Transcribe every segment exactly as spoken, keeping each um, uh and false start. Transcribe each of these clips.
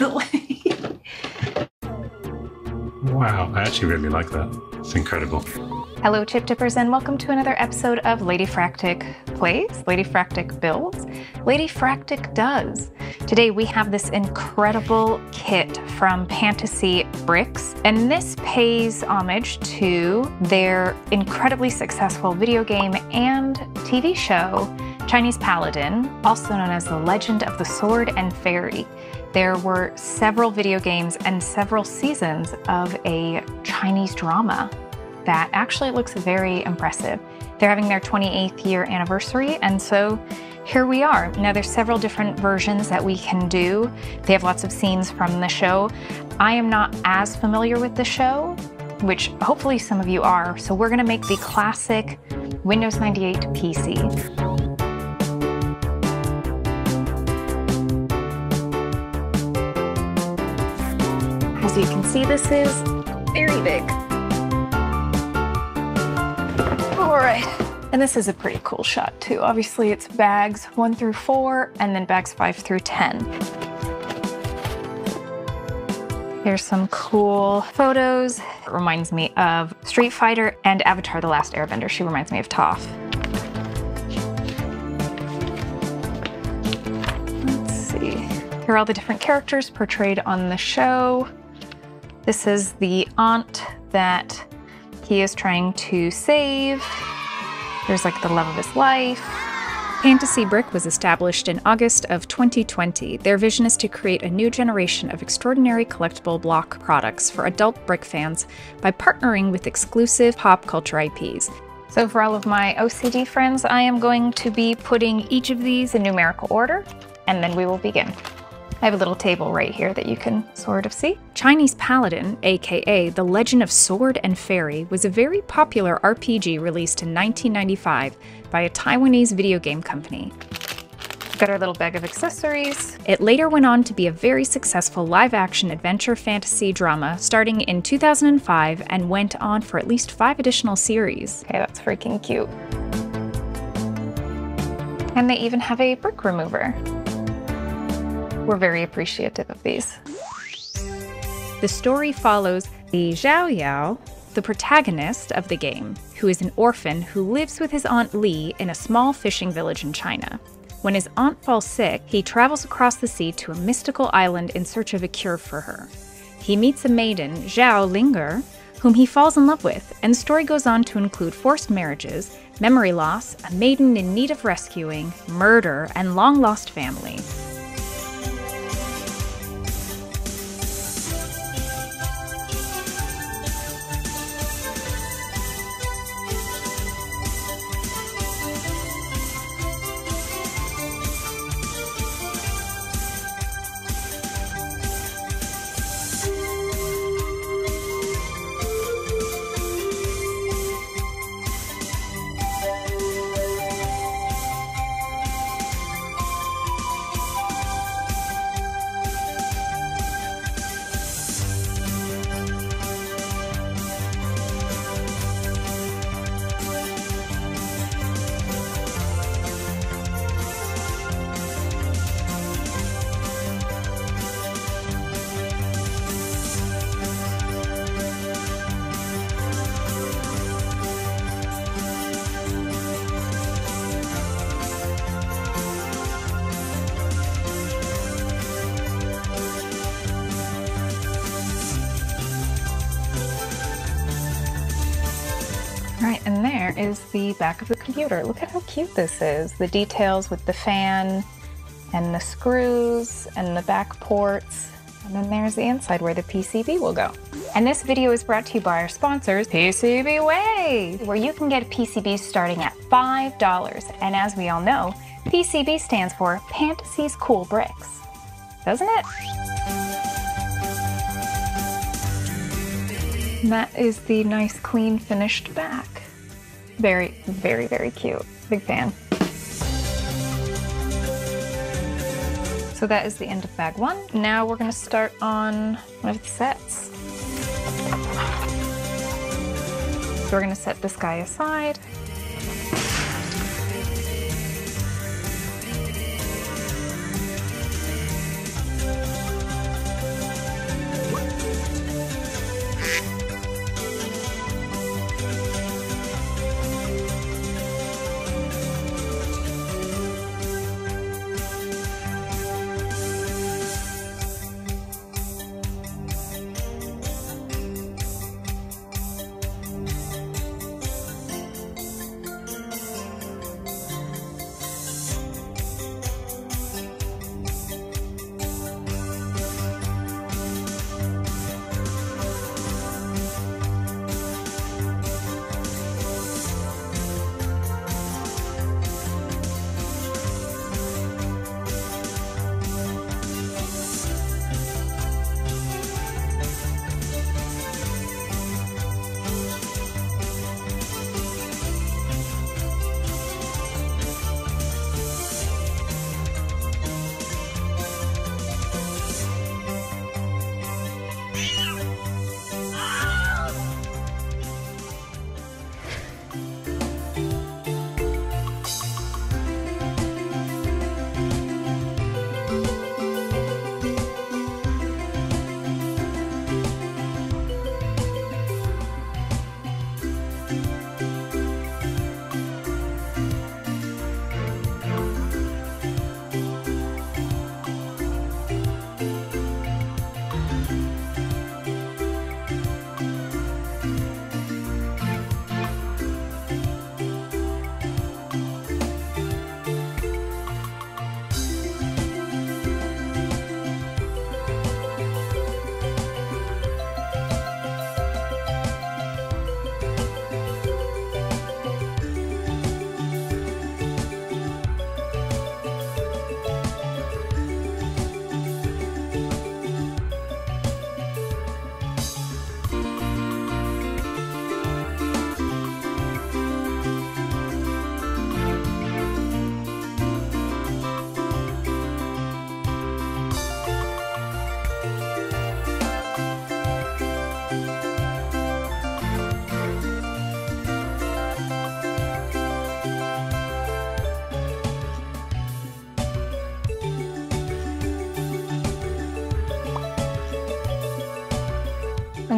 delay. Wow, I actually really like that. It's incredible. Hello Chip Dippers and welcome to another episode of Ladyfractic Plays, Ladyfractic Builds, Ladyfractic Does. Today we have this incredible kit from Pantasy Bricks, and this pays homage to their incredibly successful video game and T V show, Chinese Paladin, also known as The Legend of the Sword and Fairy. There were several video games and several seasons of a Chinese drama that actually looks very impressive. They're having their twenty-eighth year anniversary, and so here we are. Now there's several different versions that we can do. They have lots of scenes from the show. I am not as familiar with the show, which hopefully some of you are, so we're gonna make the classic Windows ninety-eight P C. As you can see, this is very big. All right, and this is a pretty cool shot too. Obviously it's bags one through four and then bags five through ten. Here's some cool photos. It reminds me of Street Fighter and Avatar The Last Airbender. She reminds me of Toph. Let's see. Here are all the different characters portrayed on the show. This is the aunt that he is trying to save. There's like the love of his life. Pantasy Brick was established in August of twenty twenty. Their vision is to create a new generation of extraordinary collectible block products for adult brick fans by partnering with exclusive pop culture I Ps. So for all of my O C D friends, I am going to be putting each of these in numerical order, and then we will begin. I have a little table right here that you can sort of see. Chinese Paladin, aka The Legend of Sword and Fairy, was a very popular R P G released in nineteen ninety-five by a Taiwanese video game company. Got our little bag of accessories. It later went on to be a very successful live-action adventure fantasy drama starting in two thousand five and went on for at least five additional series. Okay, that's freaking cute. And they even have a brick remover. We're very appreciative of these. The story follows Li Zhaoyao, the protagonist of the game, who is an orphan who lives with his aunt Li in a small fishing village in China. When his aunt falls sick, he travels across the sea to a mystical island in search of a cure for her. He meets a maiden, Zhao Ling'er, whom he falls in love with, and the story goes on to include forced marriages, memory loss, a maiden in need of rescuing, murder, and long-lost family. Right, and there is the back of the computer. Look at how cute this is. The details with the fan and the screws and the back ports. And then there's the inside where the P C B will go. And this video is brought to you by our sponsors, PCBWay, where you can get P C Bs starting at five dollars. And as we all know, P C B stands for Pantasy's Cool Bricks, doesn't it? And that is the nice, clean, finished back. Very, very, very cute. Big fan. So that is the end of bag one. Now we're gonna start on one of the sets. So we're gonna set this guy aside.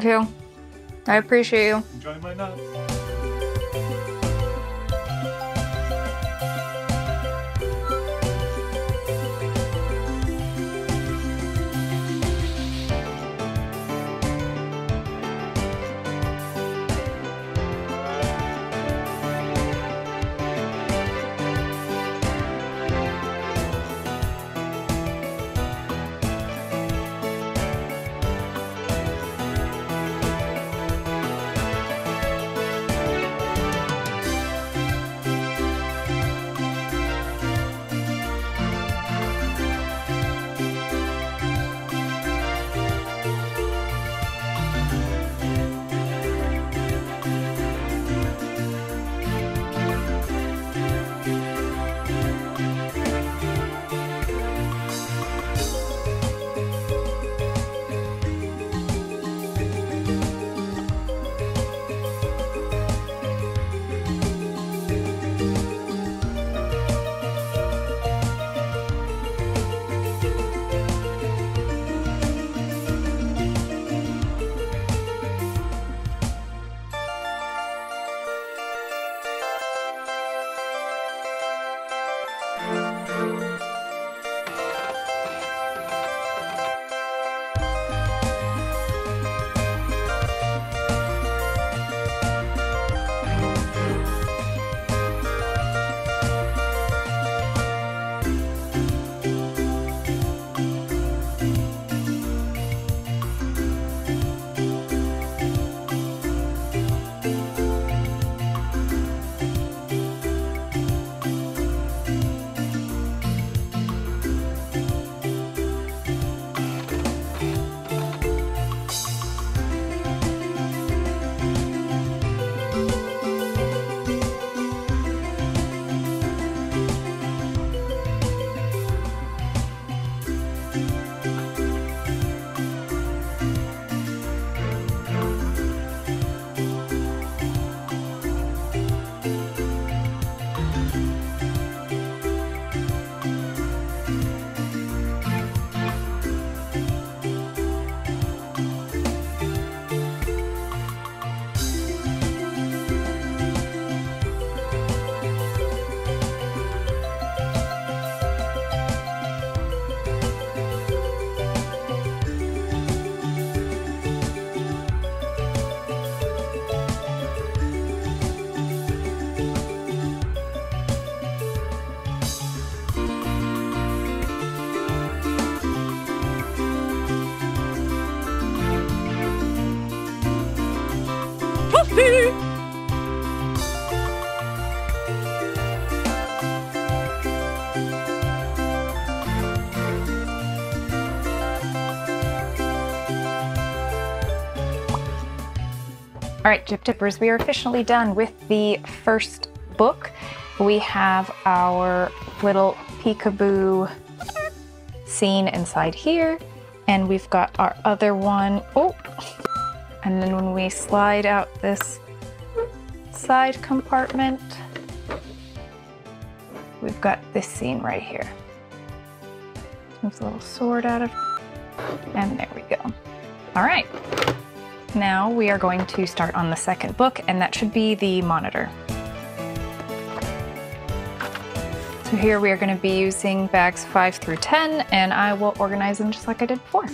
Thank you. I appreciate you. Enjoy my nuts. Alright, Gyp Tippers, we are officially done with the first book. We have our little peekaboo scene inside here, and we've got our other one. Oh! And then when we slide out this side compartment, we've got this scene right here. Move the little sword out of, and there we go. Alright. Now we are going to start on the second book, and that should be the monitor. So here we are going to be using bags five through ten, and I will organize them just like I did before.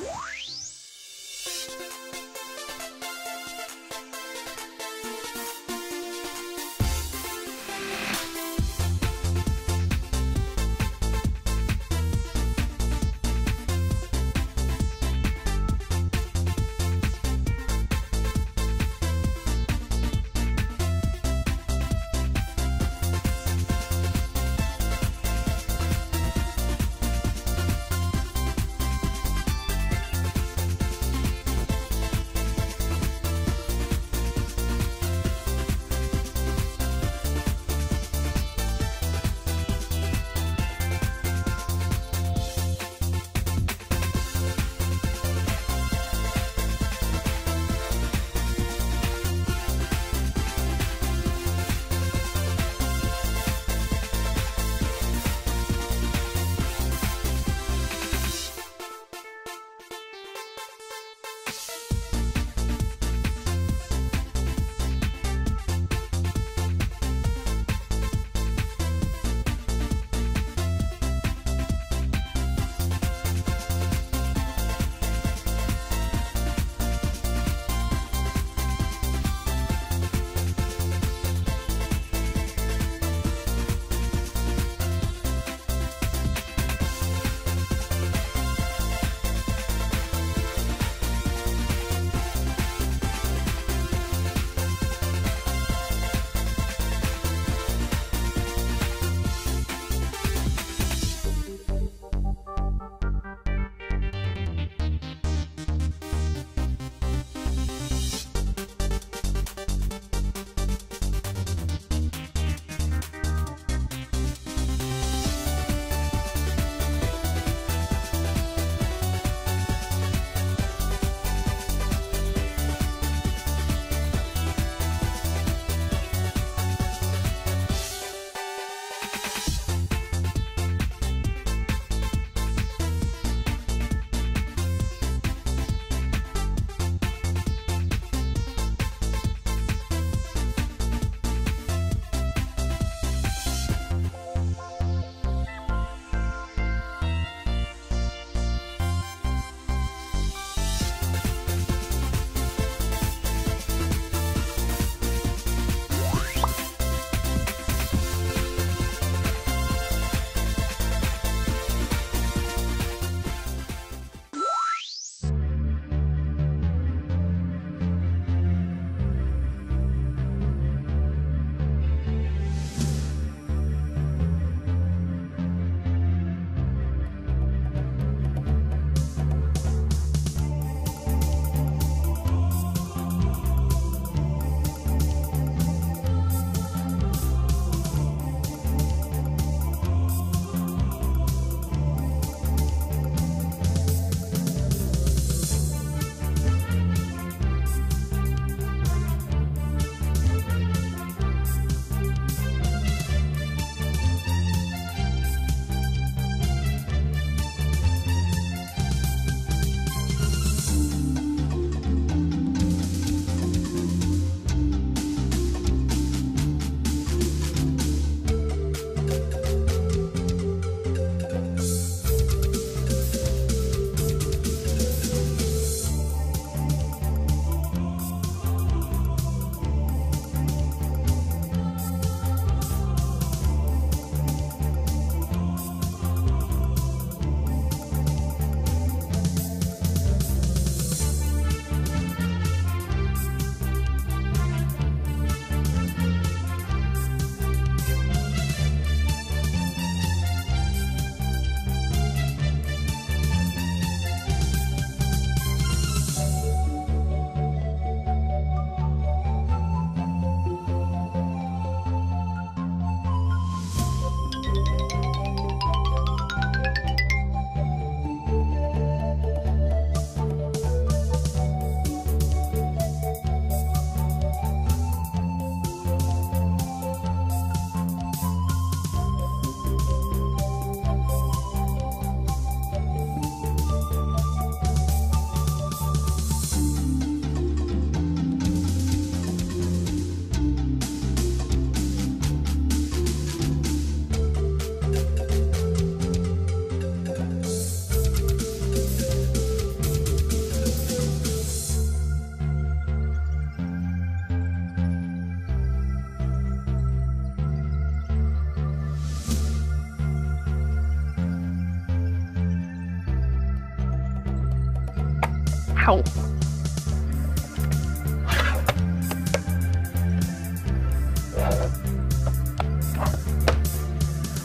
Ow.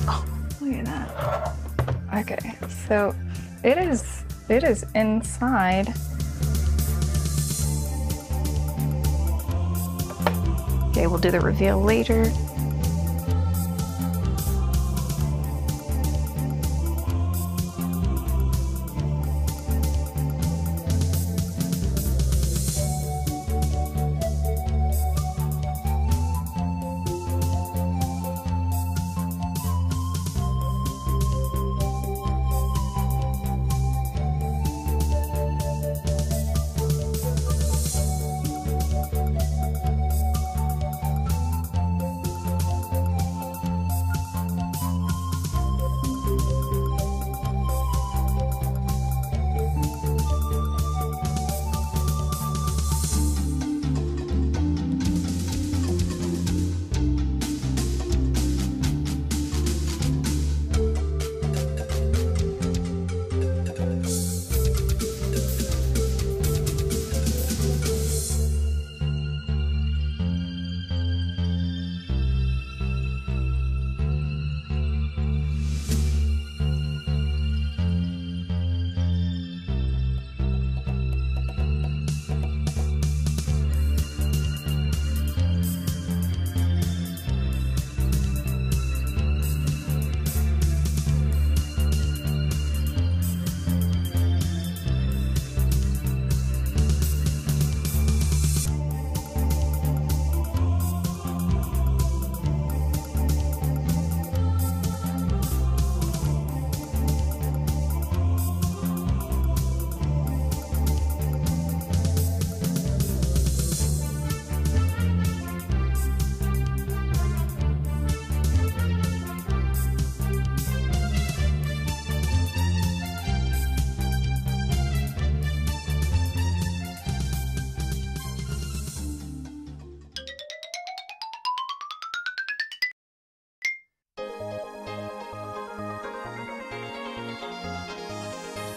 Oh, look at that. Okay, so it is, it is inside. Okay, we'll do the reveal later.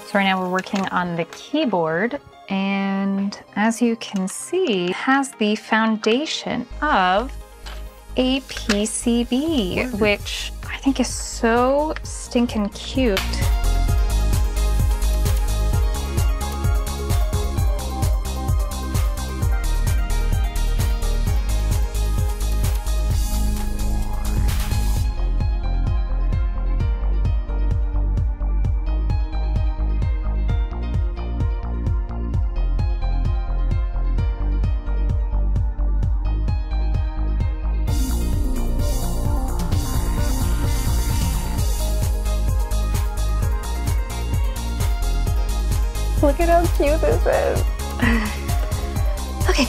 So right now we're working on the keyboard, and as you can see, it has the foundation of a P C B, which I think is so stinking cute. Look at how cute this is. Okay.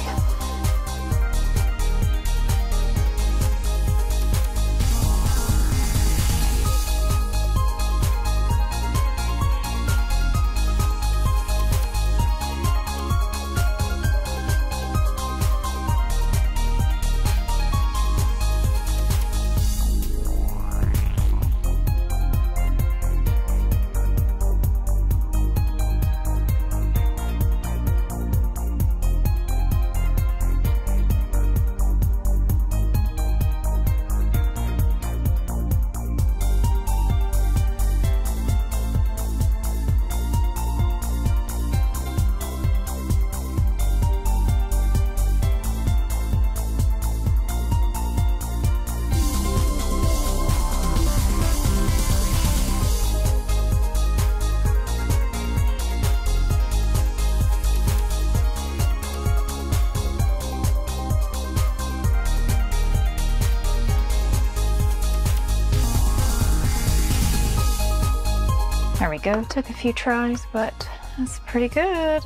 Go, took a few tries, but that's pretty good.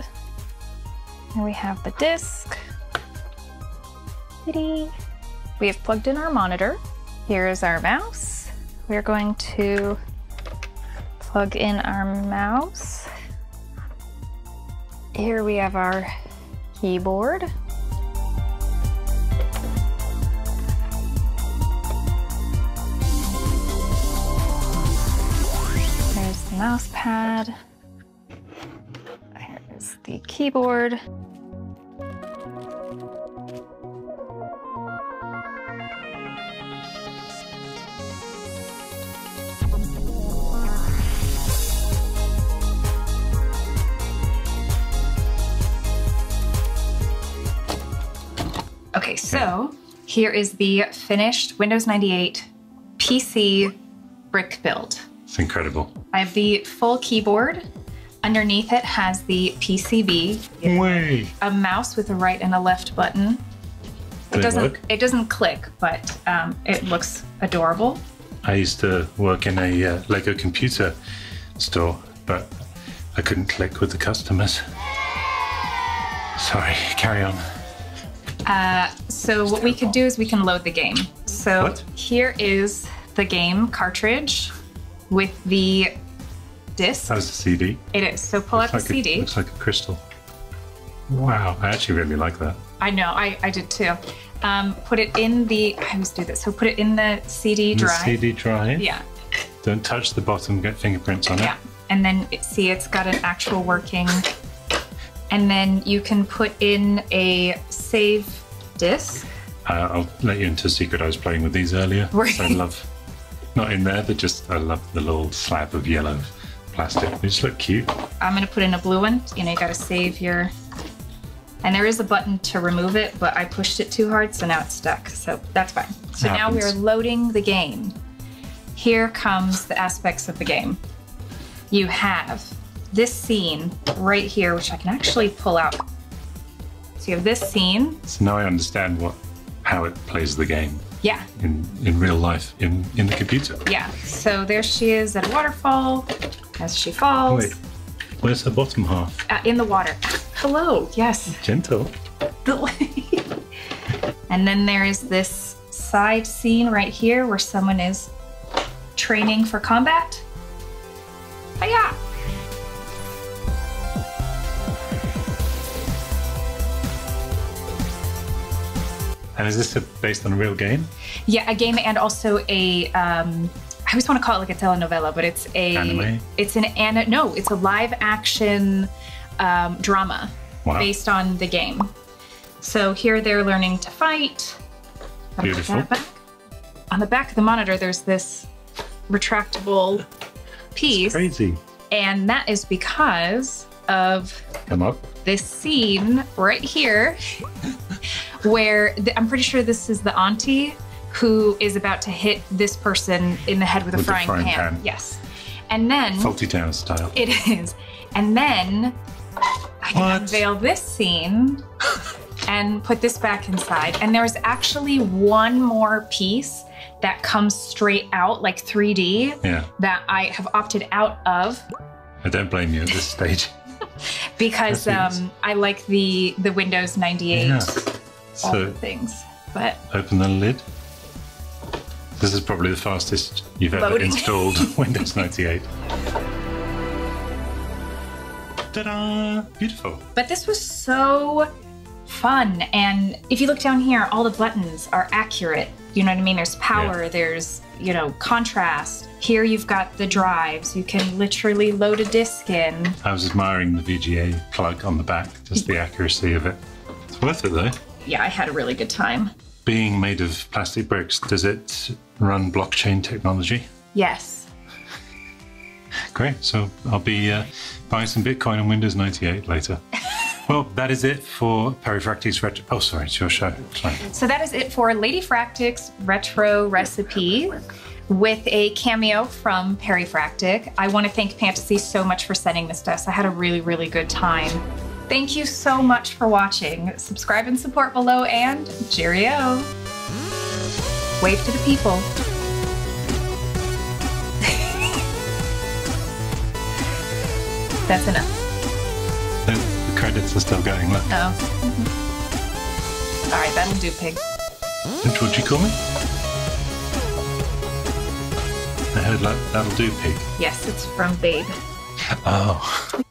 And we have the disc. We have plugged in our monitor. Here is our mouse. We're going to plug in our mouse. Here we have our keyboard. Mouse pad. There's is the keyboard. Okay, so here is the finished Windows ninety-eight P C brick build. It's incredible. I have the full keyboard. Underneath it has the P C B. Way. A mouse with a right and a left button. It doesn't, it, it doesn't click, but um, it looks adorable. I used to work in a uh, Lego computer store, but I couldn't click with the customers. Sorry, carry on. Uh, so what we could do is we can load the game. So what? Here is the game cartridge with the disc. That was a C D. It is. So pull out the C D. Looks like a crystal. Wow. I actually really like that. I know. I, I did too. Um, put it in the, I always do this. So put it in the C D drive. The C D drive. Yeah. Don't touch the bottom. Get fingerprints on it. Yeah. And then it, see, it's got an actual working. And then you can put in a save disc. Uh, I'll let you into a secret. I was playing with these earlier. Right. I love, not in there, but just I love the little slab of yellow plastic. They just look cute. I'm gonna put in a blue one. You know, you gotta save your. And there is a button to remove it, but I pushed it too hard, so now it's stuck. So that's fine. So now we are loading the game. Here comes the aspects of the game. You have this scene right here, which I can actually pull out. So you have this scene. So now I understand what how it plays the game. Yeah. In in real life, in, in the computer. Yeah. So there she is at a waterfall as she falls. Wait, where's her bottom half? Uh, in the water. Hello. Yes. Gentle. And then there is this side scene right here where someone is training for combat. Hiya! And is this a, based on a real game? Yeah, a game and also a, um, I always want to call it like a telenovela, but it's a- Anime? It's an, an no, it's a live action um, drama. Wow. Based on the game. So here they're learning to fight. Beautiful. On the back of the monitor, there's this retractable piece. That's crazy. And that is because of Come up. this scene right here. Where the, I'm pretty sure this is the auntie who is about to hit this person in the head with a with frying, frying pan. pan. Yes. And then. Faulty Town style. It is. And then I can what? unveil this scene and put this back inside. And there's actually one more piece that comes straight out, like three D, yeah. that I have opted out of. I don't blame you at this stage. Because um, I like the, the Windows ninety-eight. Yeah. All so, the things, but open the lid. This is probably the fastest you've ever loading. installed Windows ninety-eight. Ta-da! Beautiful. But this was so fun, and if you look down here, all the buttons are accurate. You know what I mean? There's power. Yeah. There's you know contrast. Here you've got the drives. You can literally load a disc in. I was admiring the V G A plug on the back, just the accuracy of it. It's worth it though. Yeah, I had a really good time. Being made of plastic bricks, does it run blockchain technology? Yes. Great, so I'll be uh, buying some Bitcoin on Windows ninety-eight later. Well, that is it for Perifractic's Retro... Oh, sorry, it's your show. Sorry. So that is it for Ladyfractic's Retro Recipe with a cameo from Perifractic. I want to thank Pantasy so much for sending this to us. I had a really, really good time. Thank you so much for watching. Subscribe and support below, and cheerio. Wave to the people. That's enough. The credits are still going, look. Oh. Mm-hmm. All right, that'll do, pig. That's what you call me? I heard like, that'll do, pig. Yes, it's from Babe. Oh.